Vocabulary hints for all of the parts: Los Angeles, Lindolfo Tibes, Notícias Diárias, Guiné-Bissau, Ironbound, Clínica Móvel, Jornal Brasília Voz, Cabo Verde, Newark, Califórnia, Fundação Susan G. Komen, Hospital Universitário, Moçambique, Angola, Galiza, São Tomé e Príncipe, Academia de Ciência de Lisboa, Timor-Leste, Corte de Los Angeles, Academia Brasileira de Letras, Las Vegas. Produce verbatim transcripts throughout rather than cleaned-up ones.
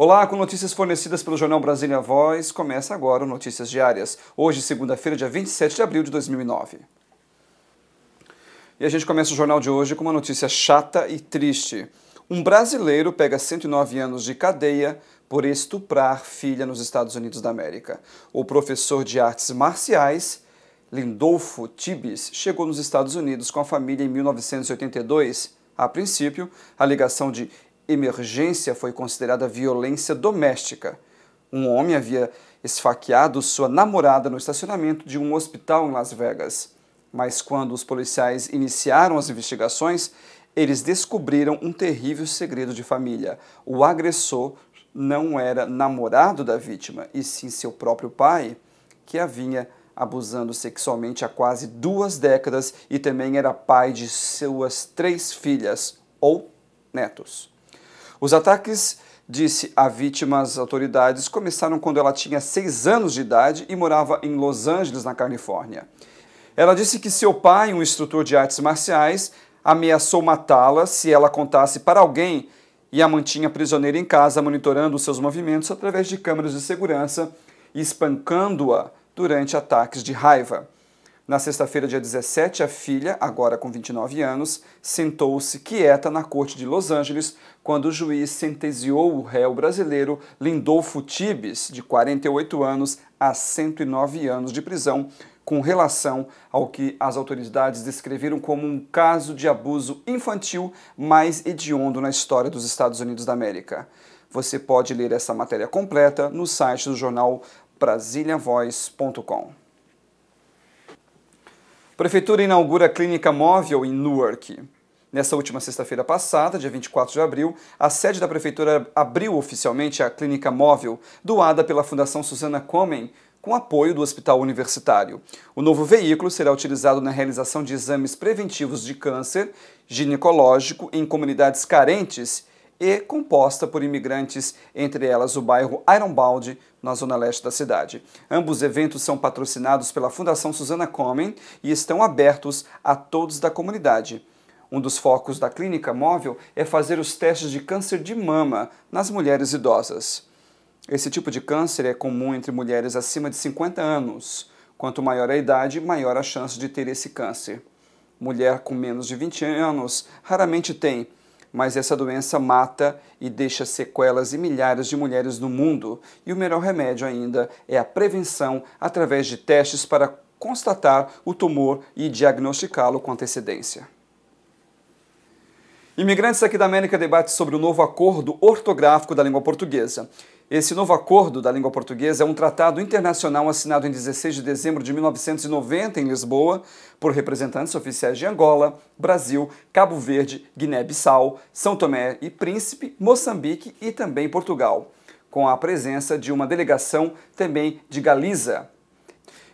Olá, com notícias fornecidas pelo Jornal Brasília Voz, começa agora o Notícias Diárias. Hoje, segunda-feira, dia vinte e sete de abril de dois mil e nove. E a gente começa o jornal de hoje com uma notícia chata e triste. Um brasileiro pega cento e nove anos de cadeia por estuprar filha nos Estados Unidos da América. O professor de artes marciais, Lindolfo Tibes, chegou nos Estados Unidos com a família em mil novecentos e oitenta e dois. A princípio, a alegação de emergência foi considerada violência doméstica. Um homem havia esfaqueado sua namorada no estacionamento de um hospital em Las Vegas. Mas quando os policiais iniciaram as investigações, eles descobriram um terrível segredo de família. O agressor não era namorado da vítima, e sim seu próprio pai, que a vinha abusando sexualmente há quase duas décadas e também era pai de suas três filhas, ou netos. Os ataques, disse a vítima às autoridades, começaram quando ela tinha seis anos de idade e morava em Los Angeles, na Califórnia. Ela disse que seu pai, um instrutor de artes marciais, ameaçou matá-la se ela contasse para alguém e a mantinha prisioneira em casa, monitorando seus movimentos através de câmeras de segurança e espancando-a durante ataques de raiva. Na sexta-feira, dia dezessete, a filha, agora com vinte e nove anos, sentou-se quieta na corte de Los Angeles quando o juiz sentenciou o réu brasileiro Lindolfo Tibes, de quarenta e oito anos, a cento e nove anos de prisão, com relação ao que as autoridades descreveram como um caso de abuso infantil mais hediondo na história dos Estados Unidos da América. Você pode ler essa matéria completa no site do jornal brasilia voice ponto com. Prefeitura inaugura a Clínica Móvel em Newark. Nessa última sexta-feira passada, dia vinte e quatro de abril, a sede da Prefeitura abriu oficialmente a Clínica Móvel, doada pela Fundação Susan G. Komen, com apoio do Hospital Universitário. O novo veículo será utilizado na realização de exames preventivos de câncer ginecológico em comunidades carentes e composta por imigrantes, entre elas o bairro Ironbound, na zona leste da cidade. Ambos eventos são patrocinados pela Fundação Susan G. Komen e estão abertos a todos da comunidade. Um dos focos da Clínica Móvel é fazer os testes de câncer de mama nas mulheres idosas. Esse tipo de câncer é comum entre mulheres acima de cinquenta anos. Quanto maior a idade, maior a chance de ter esse câncer. Mulher com menos de vinte anos raramente tem, mas essa doença mata e deixa sequelas em milhares de mulheres no mundo. E o melhor remédio ainda é a prevenção através de testes para constatar o tumor e diagnosticá-lo com antecedência. Imigrantes aqui da América debatem sobre o novo acordo ortográfico da língua portuguesa. Esse novo acordo da língua portuguesa é um tratado internacional assinado em dezesseis de dezembro de mil novecentos e noventa em Lisboa por representantes oficiais de Angola, Brasil, Cabo Verde, Guiné-Bissau, São Tomé e Príncipe, Moçambique e também Portugal, com a presença de uma delegação também de Galiza.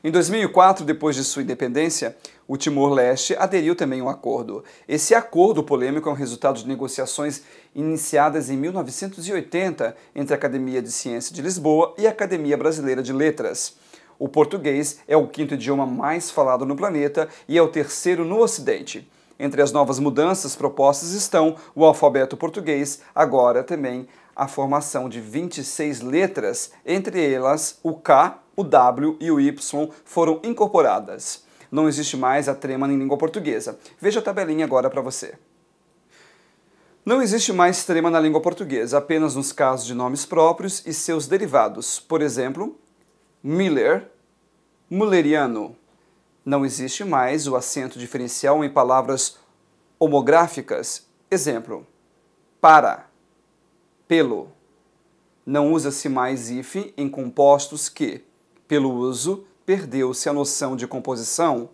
Em dois mil e quatro, depois de sua independência, o Timor-Leste aderiu também ao acordo. Esse acordo polêmico é um resultado de negociações iniciadas em mil novecentos e oitenta entre a Academia de Ciência de Lisboa e a Academia Brasileira de Letras. O português é o quinto idioma mais falado no planeta e é o terceiro no Ocidente. Entre as novas mudanças propostas estão o alfabeto português, agora também a formação de vinte e seis letras, entre elas o K, o W e o Y foram incorporadas. Não existe mais a trema em língua portuguesa. Veja a tabelinha agora para você. Não existe mais trema na língua portuguesa, apenas nos casos de nomes próprios e seus derivados. Por exemplo, Miller, Mulleriano. Não existe mais o acento diferencial em palavras homográficas. Exemplo, para, pelo. Não usa-se mais hífen em compostos que, pelo uso, perdeu-se a noção de composição.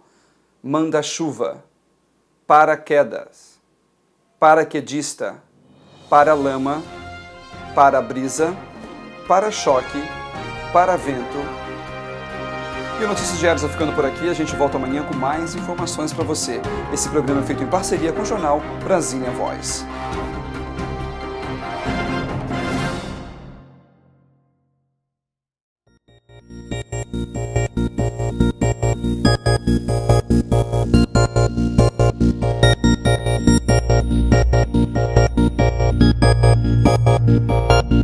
Manda-chuva, paraquedas, paraquedista, para-lama, para-brisa, para-choque, para-vento. E o Notícias Diárias vai ficando por aqui. A gente volta amanhã com mais informações para você. Esse programa é feito em parceria com o jornal Brasília Voz. Bye.